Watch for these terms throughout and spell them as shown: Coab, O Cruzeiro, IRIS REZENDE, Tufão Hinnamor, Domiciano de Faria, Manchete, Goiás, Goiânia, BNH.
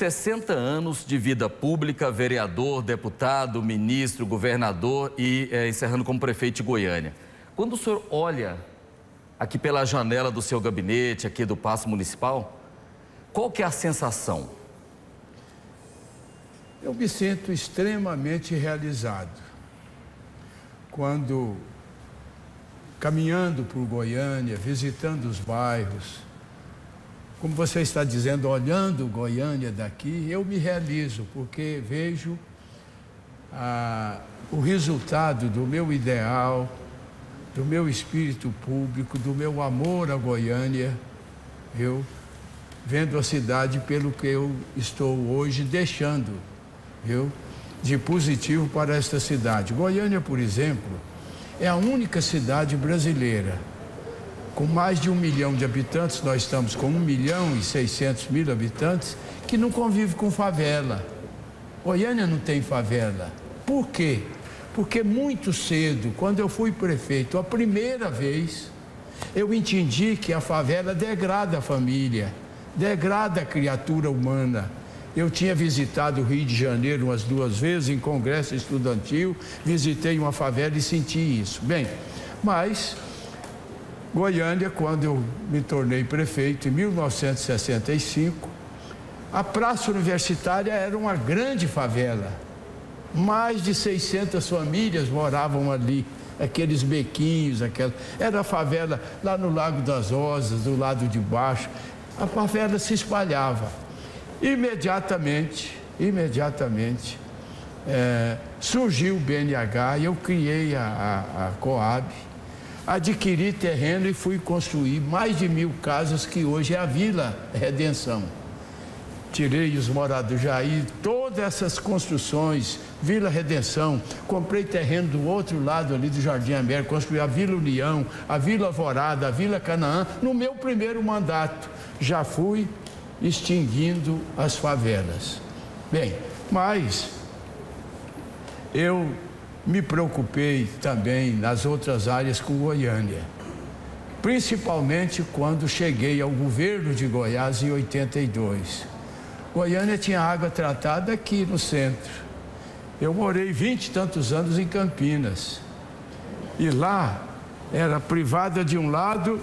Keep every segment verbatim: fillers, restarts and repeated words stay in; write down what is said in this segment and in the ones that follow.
sessenta anos de vida pública, vereador, deputado, ministro, governador e é, encerrando como prefeito de Goiânia. Quando o senhor olha aqui pela janela do seu gabinete, aqui do Paço Municipal, qual que é a sensação? Eu me sinto extremamente realizado. Quando, caminhando por Goiânia, visitando os bairros, como você está dizendo, olhando Goiânia daqui, eu me realizo, porque vejo ah, o resultado do meu ideal, do meu espírito público, do meu amor a Goiânia, eu vendo a cidade pelo que eu estou hoje deixando, viu, de positivo para esta cidade. Goiânia, por exemplo, é a única cidade brasileira com mais de um milhão de habitantes, nós estamos com um milhão e seiscentos mil habitantes, que não convive com favela. Goiânia não tem favela. Por quê? Porque muito cedo, quando eu fui prefeito, a primeira vez, eu entendi que a favela degrada a família, degrada a criatura humana. Eu tinha visitado o Rio de Janeiro umas duas vezes, em congresso estudantil, visitei uma favela e senti isso. Bem, mas Goiânia, quando eu me tornei prefeito, em mil novecentos e sessenta e cinco, a Praça Universitária era uma grande favela. Mais de seiscentas famílias moravam ali, aqueles bequinhos, aquela... era a favela lá no Lago das Rosas, do lado de baixo. A favela se espalhava. Imediatamente, imediatamente, é, surgiu o B N H, eu criei a, a, a Coab, adquiri terreno e fui construir mais de mil casas, que hoje é a Vila Redenção. Tirei os moradores de Jair, todas essas construções, Vila Redenção, comprei terreno do outro lado ali do Jardim América, construí a Vila União, a Vila Alvorada, a Vila Canaã, no meu primeiro mandato. Já fui extinguindo as favelas. Bem, mas eu me preocupei também nas outras áreas com Goiânia, principalmente quando cheguei ao governo de Goiás em oitenta e dois. Goiânia tinha água tratada aqui no centro. Eu morei vinte e tantos anos em Campinas e lá era privada de um lado,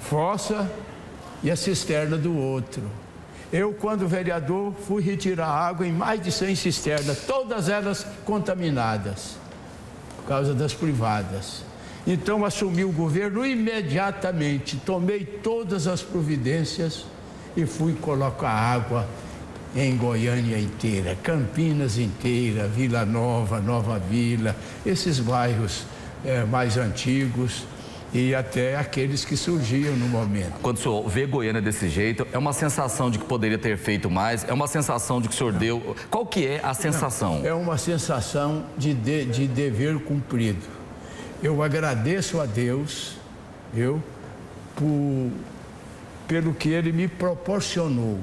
fossa e a cisterna do outro. Eu, quando vereador, fui retirar água em mais de cem cisternas, todas elas contaminadas, por causa das privadas. Então, assumi o governo imediatamente, tomei todas as providências e fui colocar água em Goiânia inteira, Campinas inteira, Vila Nova, Nova Vila, esses bairros é, mais antigos, e até aqueles que surgiam no momento. Quando o senhor vê Goiânia desse jeito, é uma sensação de que poderia ter feito mais? É uma sensação de que o senhor não deu? Qual que é a sensação? Não, é uma sensação de, de, de dever cumprido. Eu agradeço a Deus, eu, por, pelo que Ele me proporcionou,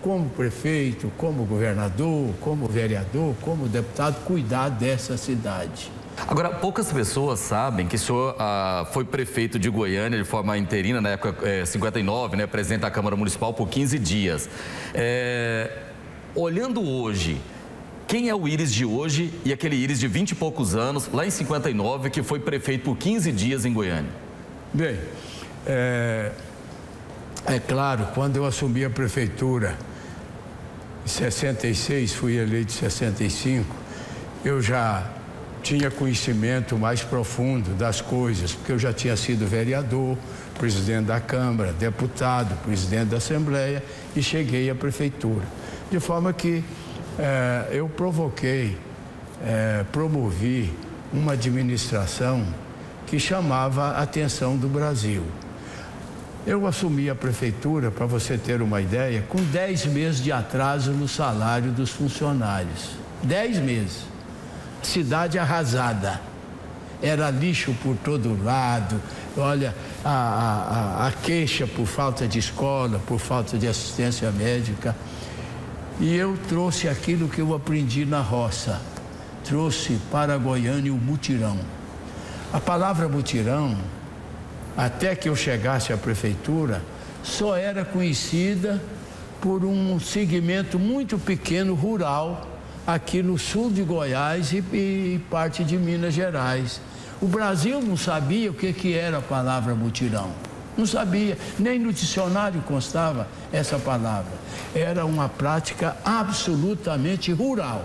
como prefeito, como governador, como vereador, como deputado, cuidar dessa cidade. Agora, poucas pessoas sabem que o senhor ah, foi prefeito de Goiânia de forma interina, na época é, cinquenta e nove, né, presidente da Câmara Municipal por quinze dias. É, olhando hoje, quem é o Iris de hoje e aquele Iris de vinte e poucos anos, lá em cinquenta e nove, que foi prefeito por quinze dias em Goiânia? Bem, é, é claro, quando eu assumi a prefeitura, em sessenta e seis, fui eleito em sessenta e cinco, eu já tinha conhecimento mais profundo das coisas, porque eu já tinha sido vereador, presidente da Câmara, deputado, presidente da Assembleia e cheguei à Prefeitura. De forma que eh, eu provoquei, eh, promovi uma administração que chamava a atenção do Brasil. Eu assumi a Prefeitura, para você ter uma ideia, com dez meses de atraso no salário dos funcionários. dez meses. Cidade arrasada, era lixo por todo lado, olha, a, a, a queixa por falta de escola, por falta de assistência médica. E eu trouxe aquilo que eu aprendi na roça, trouxe para Goiânia o mutirão. A palavra mutirão, até que eu chegasse à prefeitura, só era conhecida por um segmento muito pequeno, rural, aqui no sul de Goiás e, e parte de Minas Gerais. O Brasil não sabia o que, que era a palavra mutirão. Não sabia, nem no dicionário constava essa palavra. Era uma prática absolutamente rural.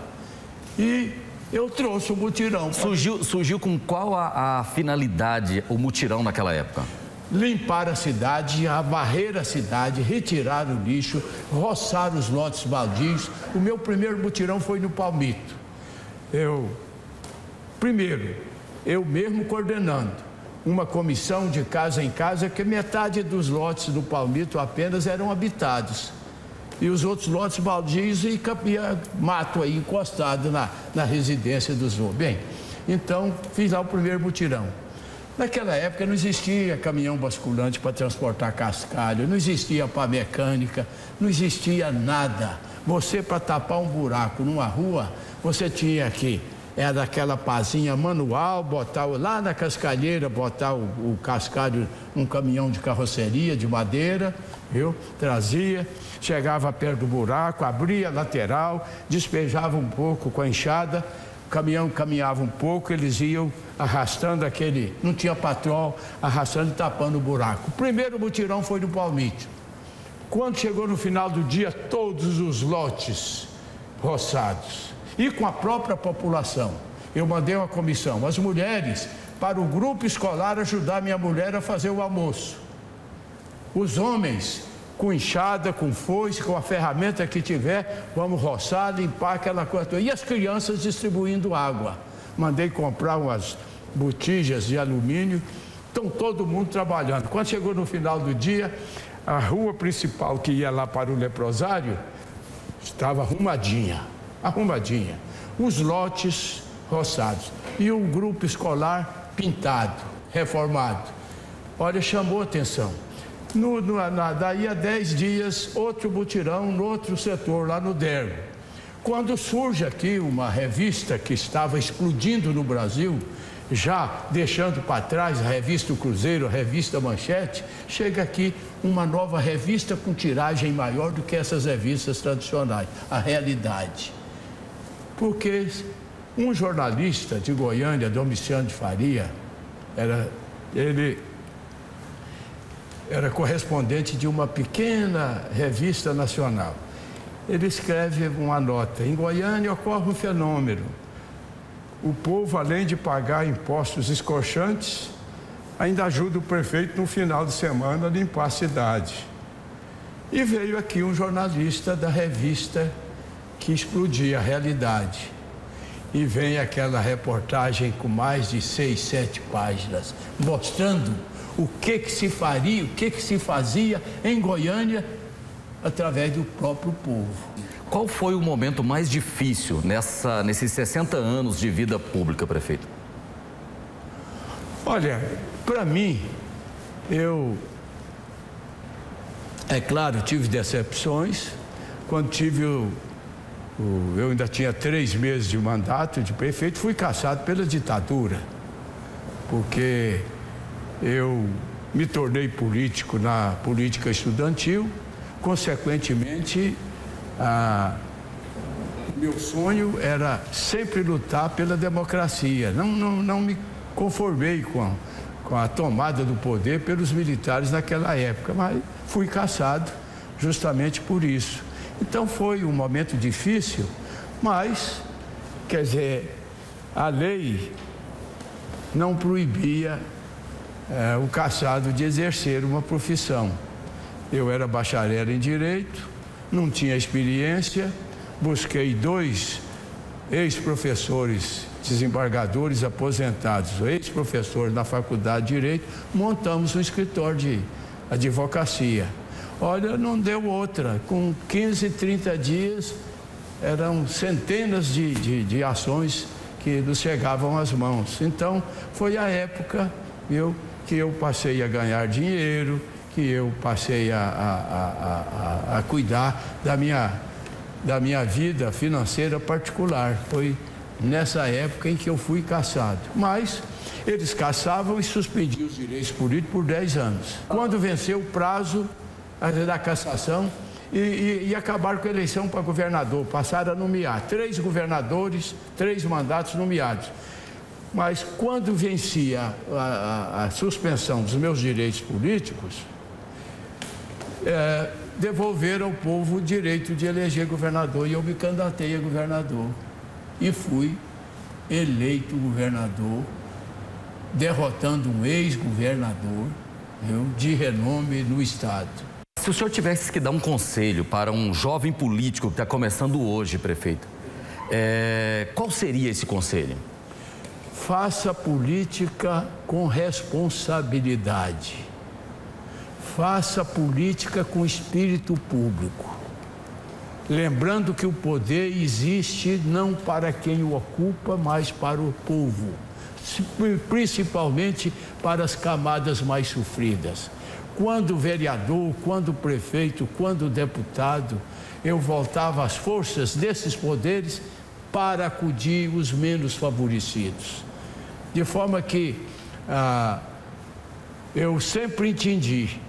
E eu trouxe o mutirão. Surgiu, surgiu com qual a, a finalidade o mutirão naquela época? Limpar a cidade, varrer a cidade, retirar o lixo, roçar os lotes baldios. O meu primeiro mutirão foi no Palmito. Eu, primeiro, eu mesmo coordenando uma comissão de casa em casa, que metade dos lotes do Palmito apenas eram habitados. E os outros lotes baldios e capia, mato aí encostado na, na residência dos outros. Bem, então fiz lá o primeiro mutirão. Naquela época não existia caminhão basculante para transportar cascalho, não existia pá mecânica, não existia nada. Você, para tapar um buraco numa rua, você tinha que... Era aquela pazinha manual, botar o, lá na cascalheira, botar o, o cascalho num caminhão de carroceria, de madeira, viu? Trazia, chegava perto do buraco, abria a lateral, despejava um pouco com a enxada, o caminhão caminhava um pouco, eles iam arrastando aquele... Não tinha patrol, arrastando e tapando o buraco. O primeiro mutirão foi no Palmito. Quando chegou no final do dia, todos os lotes roçados... E com a própria população. Eu mandei uma comissão, as mulheres, para o grupo escolar ajudar minha mulher a fazer o almoço. Os homens, com enxada, com foice, com a ferramenta que tiver, vamos roçar, limpar aquela coisa. E as crianças distribuindo água. Mandei comprar umas botijas de alumínio. Então, todo mundo trabalhando. Quando chegou no final do dia, a rua principal que ia lá para o leprosário estava arrumadinha. arrumadinha, os lotes roçados e um grupo escolar pintado, reformado. Olha, chamou atenção. No, no, na, daí a dez dias, outro mutirão no outro setor, lá no Dermo. Quando surge aqui uma revista que estava explodindo no Brasil, já deixando para trás a revista O Cruzeiro, a revista Manchete, chega aqui uma nova revista com tiragem maior do que essas revistas tradicionais, a Realidade. Porque um jornalista de Goiânia, Domiciano de Faria, era, ele era correspondente de uma pequena revista nacional. Ele escreve uma nota: em Goiânia ocorre um fenômeno. O povo, além de pagar impostos escorchantes, ainda ajuda o prefeito no final de semana a limpar a cidade. E veio aqui um jornalista da revista que explodia a Realidade. E vem aquela reportagem com mais de seis, sete páginas, mostrando o que que se faria, o que que se fazia em Goiânia através do próprio povo. Qual foi o momento mais difícil nessa, nesses sessenta anos de vida pública, prefeito? Olha, para mim, eu... É claro, tive decepções. Quando tive o... Eu ainda tinha três meses de mandato de prefeito, fui cassado pela ditadura, porque eu me tornei político na política estudantil, consequentemente, ah, meu sonho era sempre lutar pela democracia, não, não, não me conformei com a, com a tomada do poder pelos militares naquela época, mas fui cassado justamente por isso. Então foi um momento difícil, mas, quer dizer, a lei não proibia eh, o cassado de exercer uma profissão. Eu era bacharel em Direito, não tinha experiência, busquei dois ex-professores, desembargadores aposentados, ex-professores da Faculdade de Direito, montamos um escritório de advocacia. Olha, não deu outra. Com quinze, trinta dias, eram centenas de, de, de ações que nos chegavam às mãos. Então, foi a época eu, que eu passei a ganhar dinheiro, que eu passei a, a, a, a, a cuidar da minha, da minha vida financeira particular. Foi nessa época em que eu fui cassado. Mas eles cassavam e suspendiam os direitos políticos por dez anos. Quando venceu o prazo da cassação, e, e, e acabaram com a eleição para governador. Passaram a nomear três governadores, três mandatos nomeados. Mas quando venci a, a, a suspensão dos meus direitos políticos, é, devolveram ao povo o direito de eleger governador, e eu me candidatei a governador. E fui eleito governador, derrotando um ex-governador, viu, de renome no estado. Se o senhor tivesse que dar um conselho para um jovem político que está começando hoje, prefeito, é, qual seria esse conselho? Faça política com responsabilidade. Faça política com espírito público. Lembrando que o poder existe não para quem o ocupa, mas para o povo, principalmente para as camadas mais sofridas. Quando vereador, quando prefeito, quando deputado, eu voltava às forças desses poderes para acudir os menos favorecidos. De forma que ah, eu sempre entendi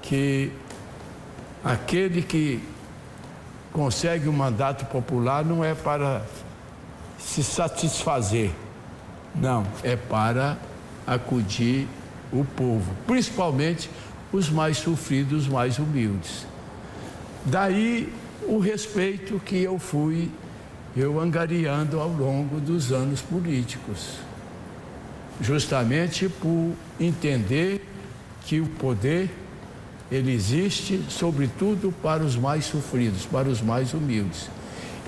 que aquele que consegue um mandato popular não é para se satisfazer, não, é para acudir o povo, principalmente os mais sofridos, os mais humildes. Daí o respeito que eu fui eu angariando ao longo dos anos políticos, justamente por entender que o poder ele existe, sobretudo, para os mais sofridos, para os mais humildes.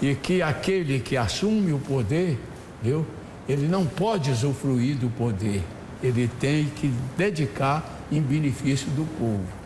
E que aquele que assume o poder, viu, ele não pode usufruir do poder, ele tem que dedicar em benefício do povo.